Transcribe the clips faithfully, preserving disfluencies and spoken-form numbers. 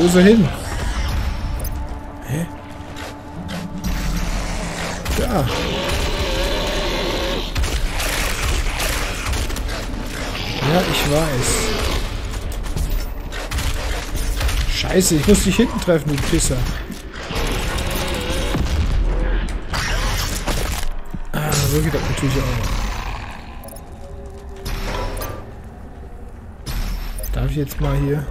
Wo ist er hin? Hä? Da. Ja, ich weiß. Scheiße, ich muss dich hinten treffen, du Pisser. Ah, so geht das natürlich auch. Darf ich jetzt mal hier...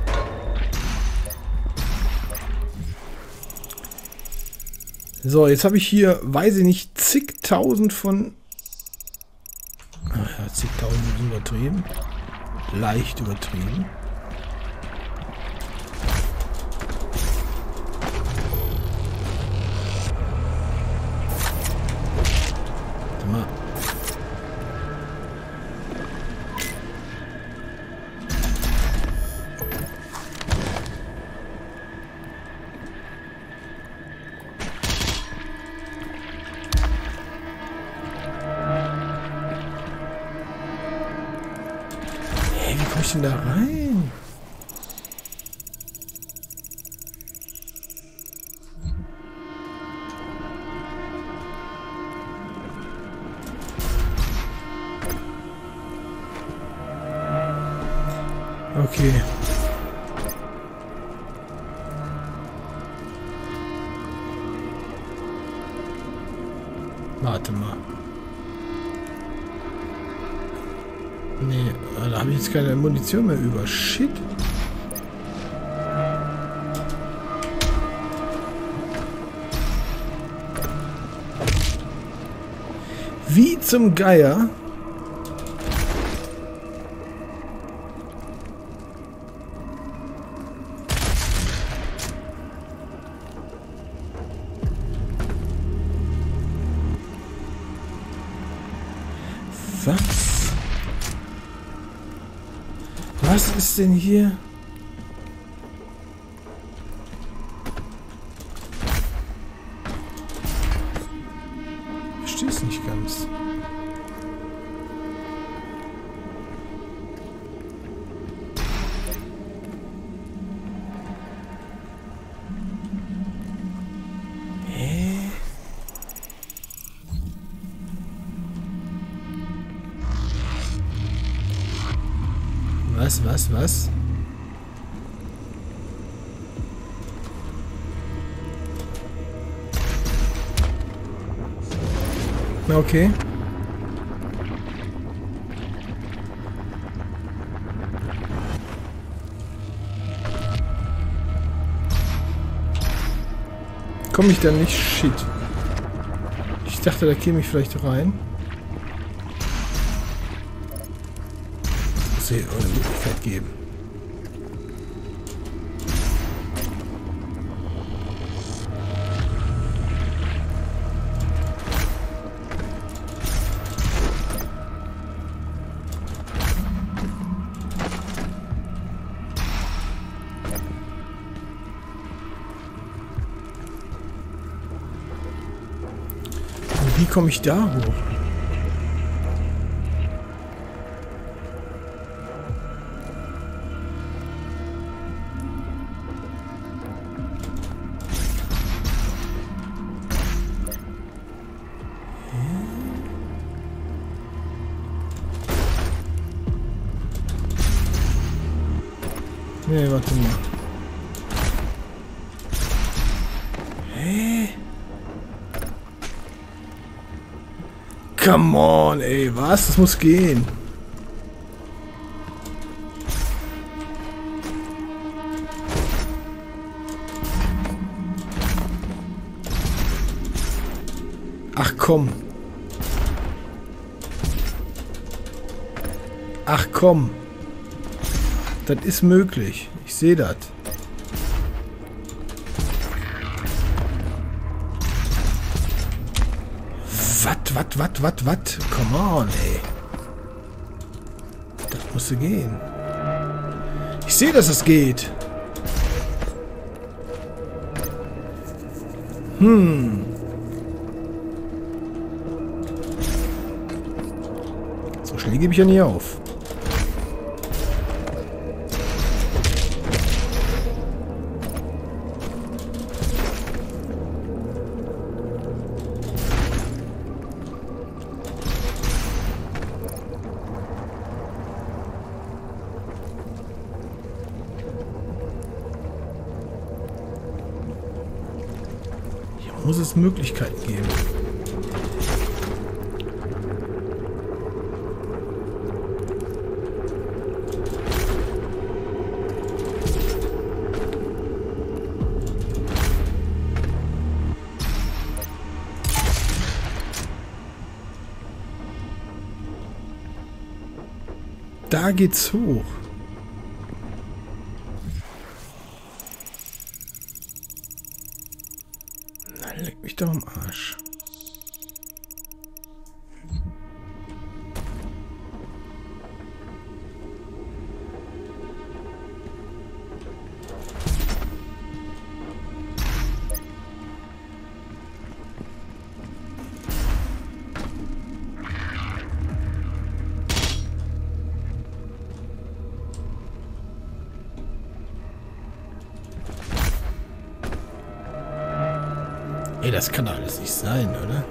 So, jetzt habe ich hier, weiß ich nicht, zigtausend von... Ach ja, zigtausend ist übertrieben. Leicht übertrieben. Warte mal. Da rein. Okay. Warte mal. Nee, da habe ich jetzt keine Munition mehr über. Shit. Wie zum Geier. Was? Was ist denn hier? Ich verstehe es nicht ganz. Was, was, was? Okay. Komme ich da nicht? Shit. Ich dachte, da käme ich vielleicht rein. Eine Möglichkeit geben. Und wie komme ich da hoch? Nee, warte mal. Hä? Come on, ey, was? Das muss gehen. Ach komm. Ach komm. Das ist möglich. Ich sehe das. Wat, wat, wat, wat, wat? Come on, ey. Das musste gehen. Ich sehe, dass es geht. Hm. So schnell gebe ich ja nie auf. muss es Möglichkeiten geben. Da geht's hoch. Na, leg mich doch am Arsch. Ey, das kann doch alles nicht sein, oder?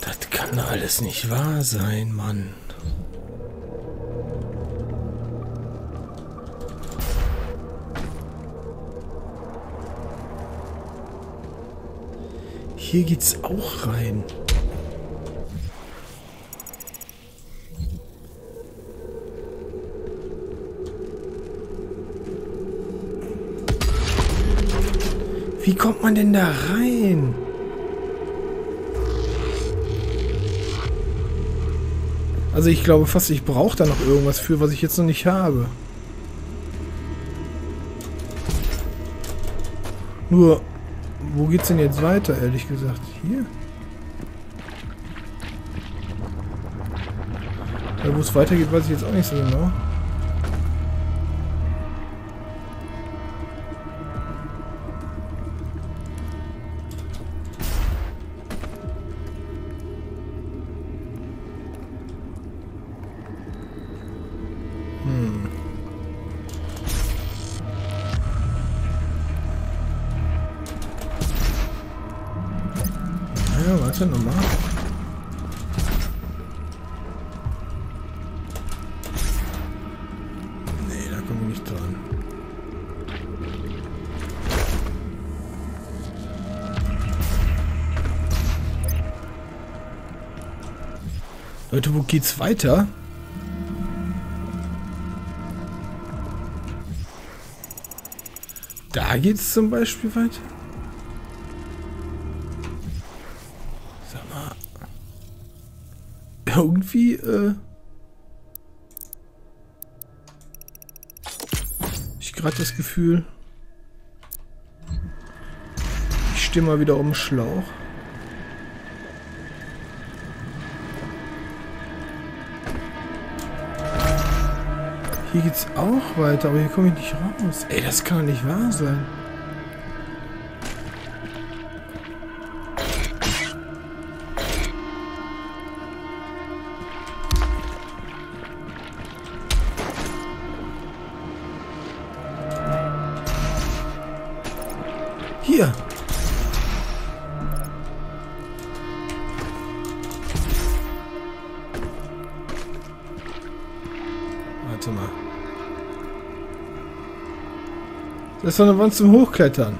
Das kann doch alles nicht wahr sein, Mann. Hier geht's auch rein. Wie kommt man denn da rein? Also ich glaube fast, ich brauche da noch irgendwas für, was ich jetzt noch nicht habe. Nur... Wo geht's denn jetzt weiter, ehrlich gesagt? Hier? Ja, wo es weitergeht, weiß ich jetzt auch nicht so genau. Ja, warte nochmal. Nee, da komme ich nicht dran. Leute, wo geht's weiter? Da geht's zum Beispiel weiter. Irgendwie, äh... ich gerade das Gefühl... Ich stehe mal wieder auf dem Schlauch. Hier geht's auch weiter, aber hier komme ich nicht raus. Ey, das kann doch nicht wahr sein. Hier. Warte mal. Das ist doch eine Wand zum Hochklettern.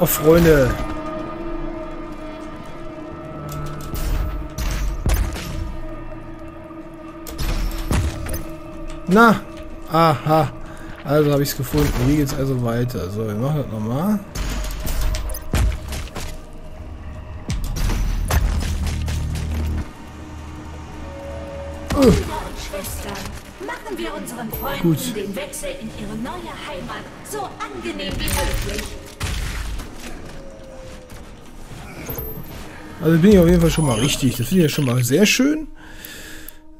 Oh, Freunde. Na. Aha. Also habe ich es gefunden. Hier geht es also weiter. So, wir machen das nochmal. Oh. Machen wir unseren Freunden Gut. den Wechsel in ihre neue Heimat so angenehm wie möglich. Also bin ich auf jeden Fall schon mal richtig. Das finde ich ja schon mal sehr schön.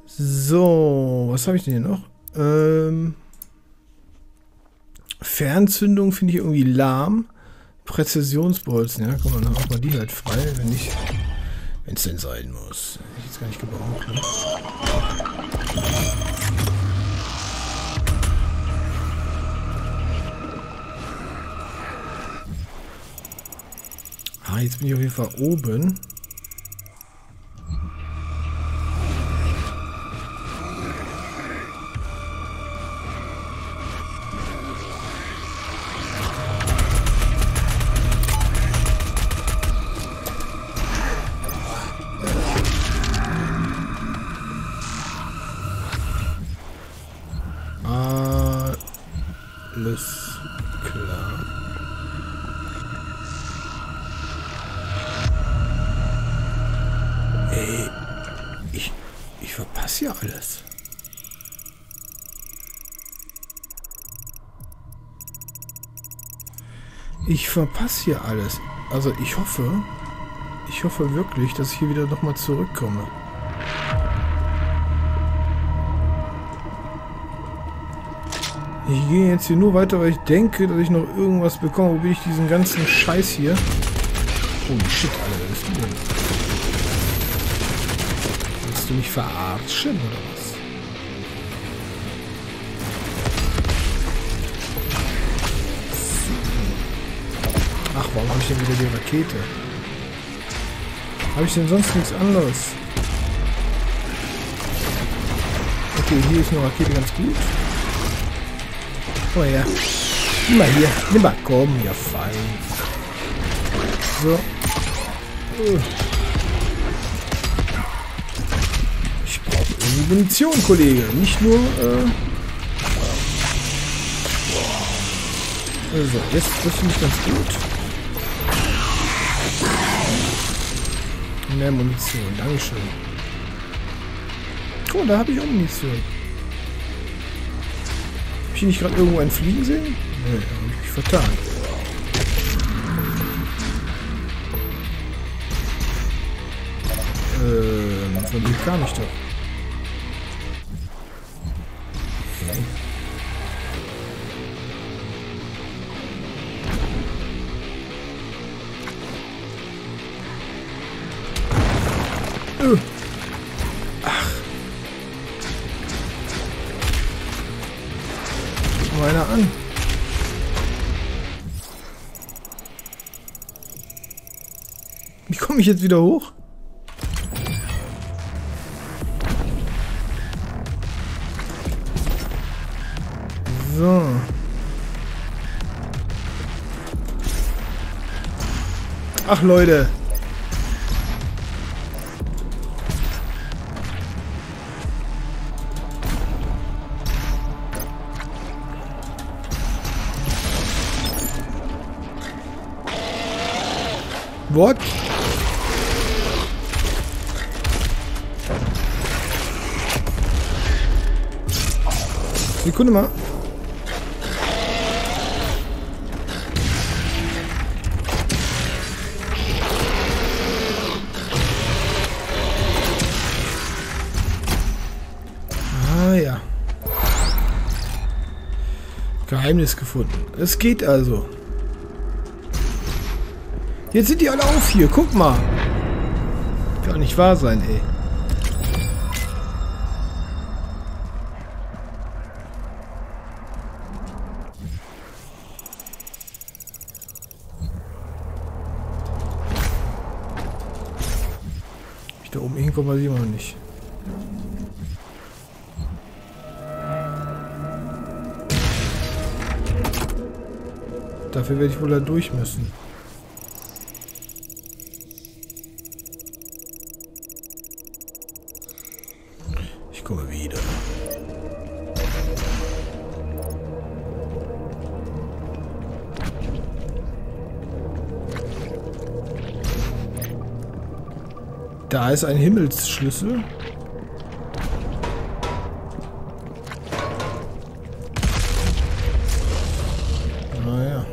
So, was habe ich denn hier noch? Ähm... Fernzündung finde ich irgendwie lahm. Präzisionsbolzen, ja, guck mal, dann machen wir die halt frei, wenn ich, wenn es denn sein muss. Hätte ich jetzt gar nicht gebraucht. Ne? Ah, jetzt bin ich auf jeden Fall oben. Alles klar. Ey, ich, ich verpasse ja alles. Ich verpasse hier alles. Also ich hoffe, ich hoffe wirklich, dass ich hier wieder nochmal zurückkomme. Ich gehe jetzt hier nur weiter, weil ich denke, dass ich noch irgendwas bekomme. Wo bin ich diesen ganzen Scheiß hier? Oh shit, Alter, was ist denn? Willst du mich verarschen oder was? Ach, warum habe ich denn wieder die Rakete? Habe ich denn sonst nichts anderes? Okay, hier ist eine Rakete ganz gut. Oh ja. Nimm mal hier. Nimm mal. Komm, ja fein. So. Ich brauche irgendwie Munition, Kollege. Nicht nur, äh... Also, das, das finde ich ganz gut. Mehr Munition. Dankeschön. Oh, da habe ich auch Munition. Hab ich nicht gerade irgendwo einen fliegen sehen? Nee, habe ich mich vertan. Ähm, von dem kam ich doch. Okay. Öh. Einer an. Wie komme ich jetzt wieder hoch? So. Ach Leute. What? Sekunde mal. Ah ja. Geheimnis gefunden. Es geht also. Jetzt sind die alle auf hier, guck mal. Kann nicht wahr sein, ey. Wenn ich da oben hinkomme, weiß ich immer noch nicht. Dafür werde ich wohl da durch müssen. Komme wieder. Da ist ein Himmelsschlüssel. Naja.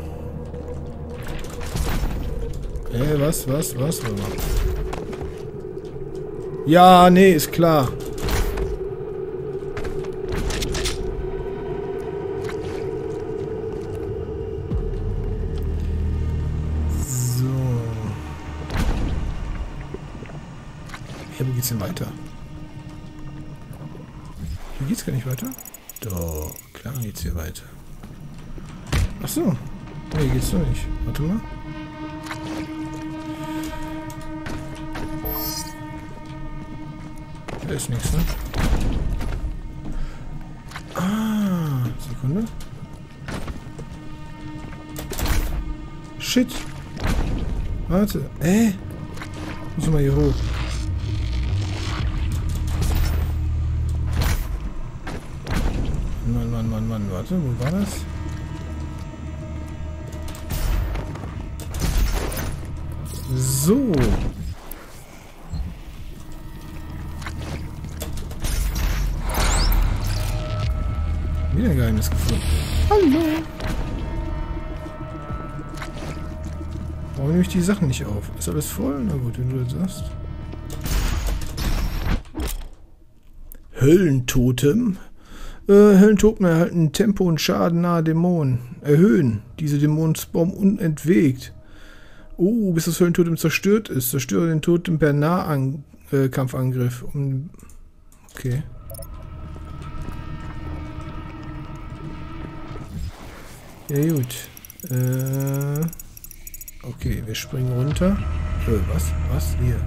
Hey, was, was, was? Ja, nee, ist klar. Wo geht's denn weiter? Hier geht's gar nicht weiter? Doch, klar geht's hier weiter. Achso. Nee, geht's doch nicht. Warte mal. Da ist nichts, ne? Ah, Sekunde. Shit. Warte. Hä? Äh? Muss mal hier hoch. Mann, Mann, Mann, Mann. Warte, wo war das? So. Wieder ein Geheimnis gefunden. Hallo. Warum nehme ich die Sachen nicht auf? Ist alles voll? Na gut, wenn du das sagst. Höllentotem. Äh, Höllentoten erhalten Tempo und Schaden nahe Dämonen. Erhöhen. Diese Dämonen spawnen unentwegt. Oh, bis das Höllentotem zerstört ist. Zerstöre den Totem per Nahkampfangriff. Um, okay. Ja gut. Äh, okay, wir springen runter. Äh, was? Was? Hier.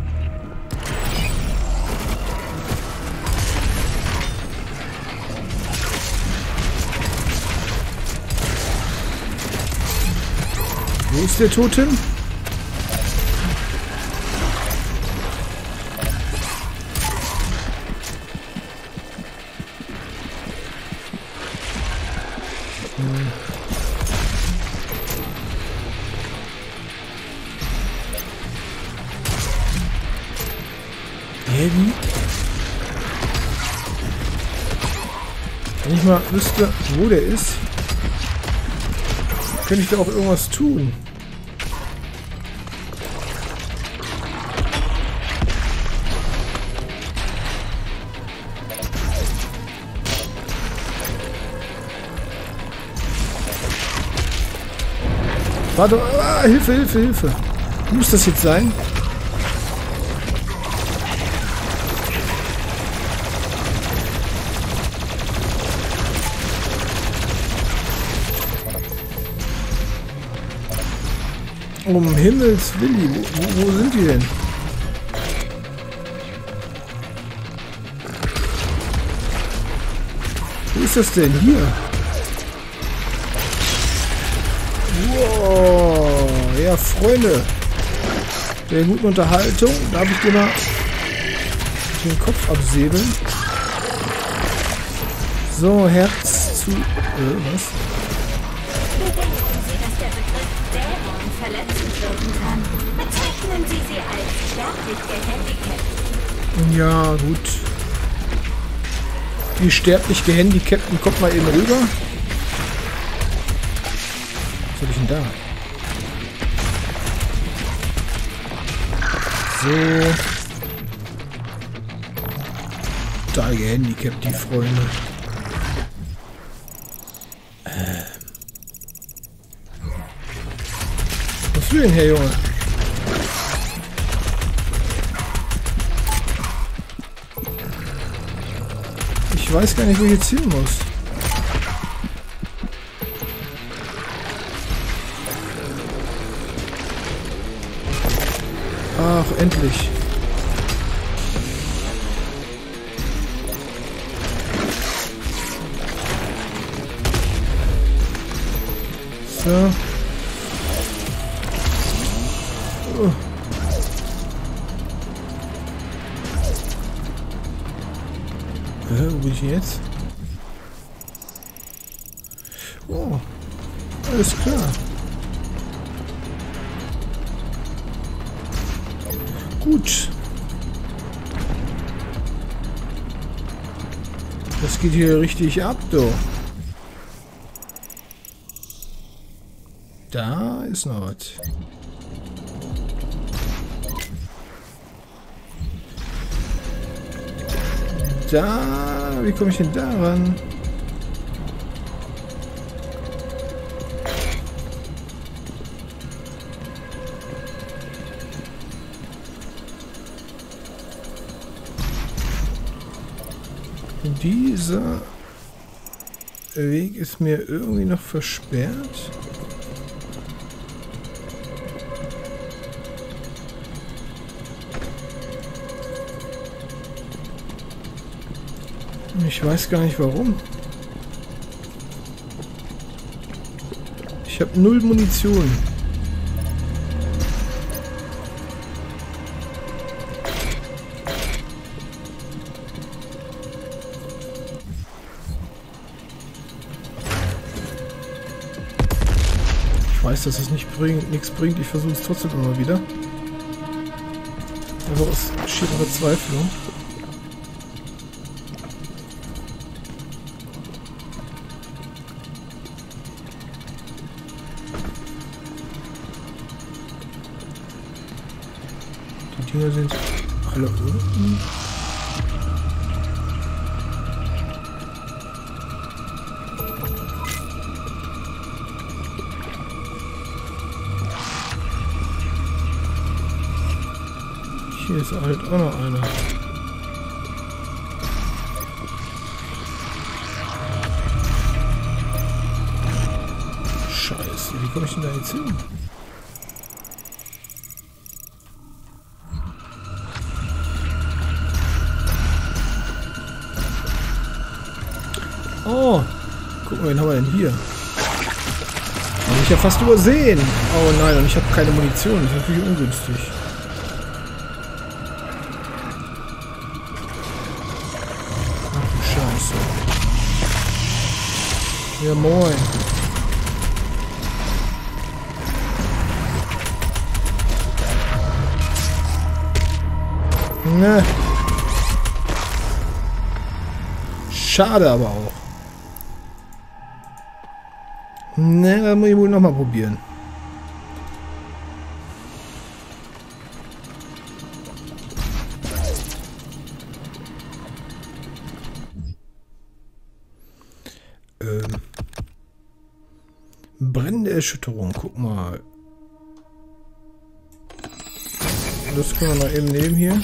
Wo ist der Totem? Wenn ich mal wüsste, wo der ist, könnte ich da auch irgendwas tun. Warte, ah, Hilfe, Hilfe, Hilfe. Muss das jetzt sein? Um Himmels Willi, wo, wo sind die denn? Wo ist das denn? Hier? Wow, ja Freunde, der guten Unterhaltung, darf ich dir mal den Kopf absäbeln. So, Herz zu... Äh, was? Ja, gut. Die sterblich Gehandicapten kommt mal eben rüber. Was hab ich denn da? So. Total gehandicapt, die Freunde. Ähm. Was will denn her, Junge? Ich weiß gar nicht, wo ich jetzt hin muss. Ach, endlich. So. Oh. Äh, wo bin ich jetzt? Oh, alles klar. Gut. Das geht hier richtig ab, doch. Da ist noch was. Da, wie komme ich denn da ran? Dieser Weg ist mir irgendwie noch versperrt. Ich weiß gar nicht warum. Ich habe null Munition. Ich weiß, dass es nicht bringt, nichts bringt. Ich versuche es trotzdem immer wieder. Also aus schierer Verzweiflung. Die Dinger sind alle unten. Hier ist halt auch noch einer. Scheiße, wie komme ich denn da jetzt hin? Oh, guck mal, wen haben wir denn hier? Habe ich ja fast übersehen. Oh nein, und ich habe keine Munition. Das ist natürlich ungünstig. Ja, moin. Ne. Schade aber auch. Ne, da muss ich wohl nochmal probieren. Brennende Erschütterung, guck mal. Das können wir noch eben nehmen hier.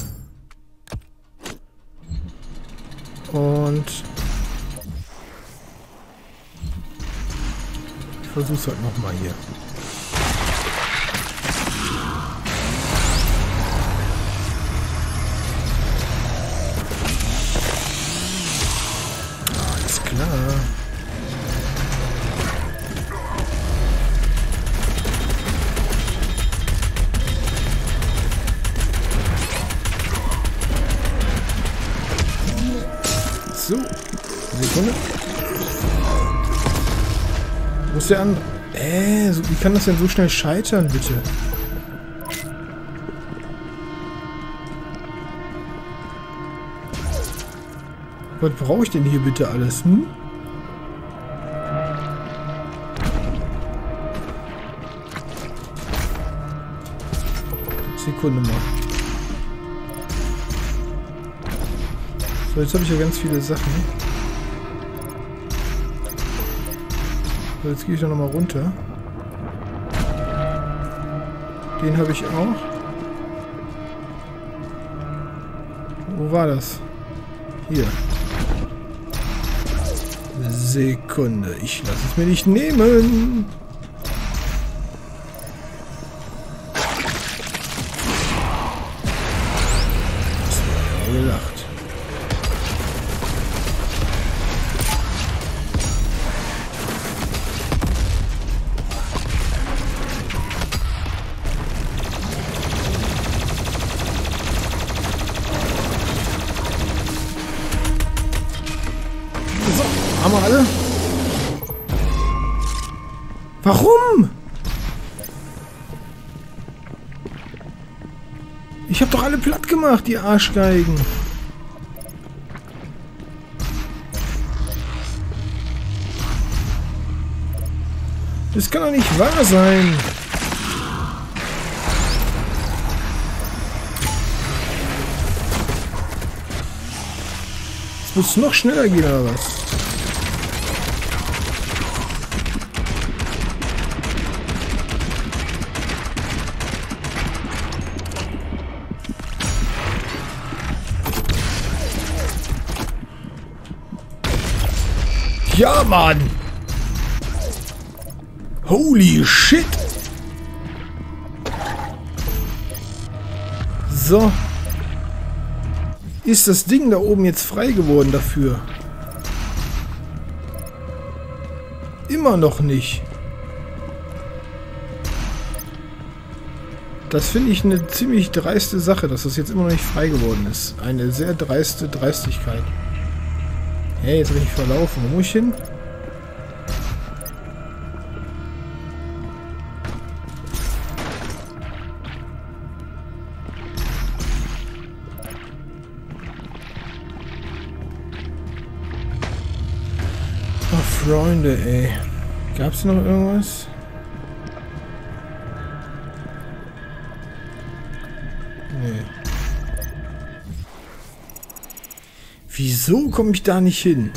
Und ich versuch's halt nochmal hier. Alles klar. So, Sekunde. Wo ist der andere? Äh, wie kann das denn so schnell scheitern, bitte? Was brauche ich denn hier bitte alles, hm? Sekunde mal. So, jetzt habe ich ja ganz viele Sachen. So, jetzt gehe ich da nochmal runter. Den habe ich auch. Wo war das? Hier. Sekunde. Ich lasse es mir nicht nehmen. Das war ja gelacht. Haben wir alle? Warum? Ich habe doch alle platt gemacht, die Arschgeigen. Das kann doch nicht wahr sein. Jetzt muss es noch schneller gehen, oder was? Ja, Mann! Holy shit! So. Ist das Ding da oben jetzt frei geworden dafür? immer noch nicht. Das finde ich eine ziemlich dreiste Sache, dass das jetzt immer noch nicht frei geworden ist. Eine sehr dreiste Dreistigkeit. Hey, jetzt bin ich verlaufen. Wo muss ich hin? Oh, Freunde, ey. Gab's noch irgendwas? Nee. Wieso komme ich da nicht hin?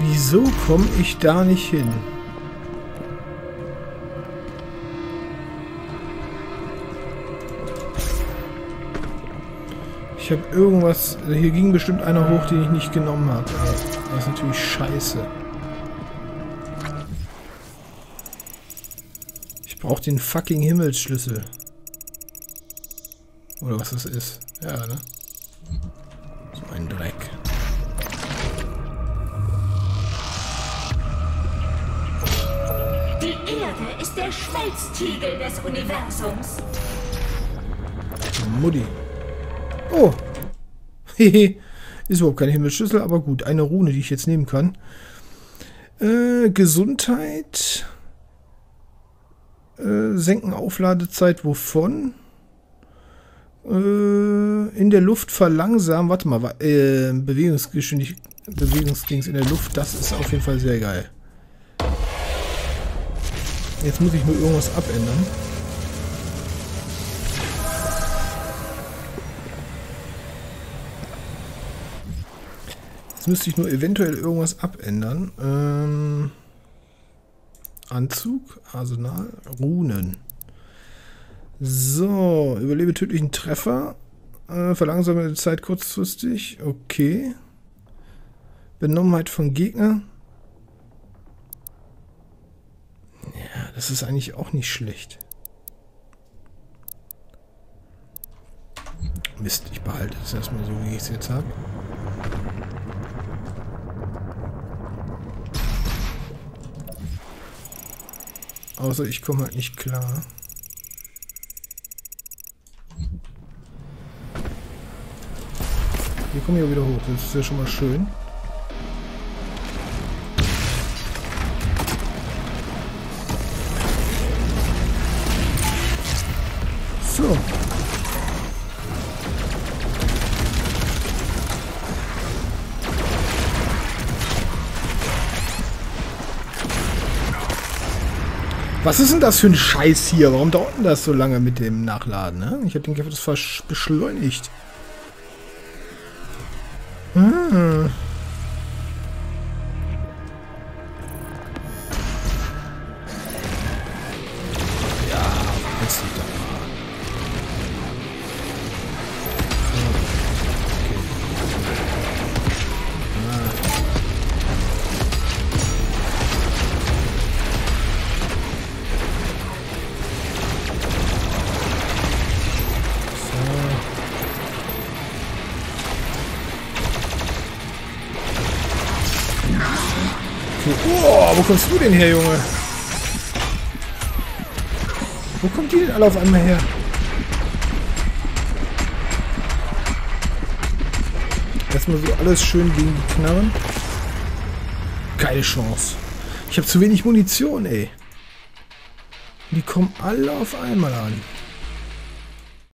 Wieso komme ich da nicht hin? Ich habe irgendwas... Hier ging bestimmt einer hoch, den ich nicht genommen habe. Das ist natürlich scheiße. Ich brauche den fucking Himmelsschlüssel. Oder was das ist. Ja, ne? So ein Dreck. Ist der Schmelztiegel des Universums. Mutti. Oh. Hehe. Ist überhaupt kein Himmelsschlüssel, aber gut. Eine Rune, die ich jetzt nehmen kann. Äh, Gesundheit. Äh, senken Aufladezeit. Wovon? Äh, in der Luft verlangsamen. Warte mal. Äh, Bewegungsgeschwindigkeit. Bewegungsdings in der Luft. Das ist auf jeden Fall sehr geil. Jetzt muss ich nur irgendwas abändern. Jetzt müsste ich nur eventuell irgendwas abändern. Ähm, Anzug, Arsenal, Runen. So, überlebe tödlichen Treffer. Äh, verlangsame Zeit kurzfristig. Okay. Benommenheit von Gegner. Das ist eigentlich auch nicht schlecht. Mist, ich behalte es erstmal so, wie ich es jetzt habe. Außer ich komme halt nicht klar. Wir kommen ja wieder hoch, das ist ja schon mal schön. So. Was ist denn das für ein Scheiß hier? Warum dauert denn das so lange mit dem Nachladen? Ne? Ich habe den Käfer das beschleunigt. Hm. Oh, wo kommst du denn her, Junge? Wo kommt die denn alle auf einmal her? Erstmal so alles schön gegen die Knarren. Keine Chance. Ich habe zu wenig Munition, ey. Die kommen alle auf einmal an.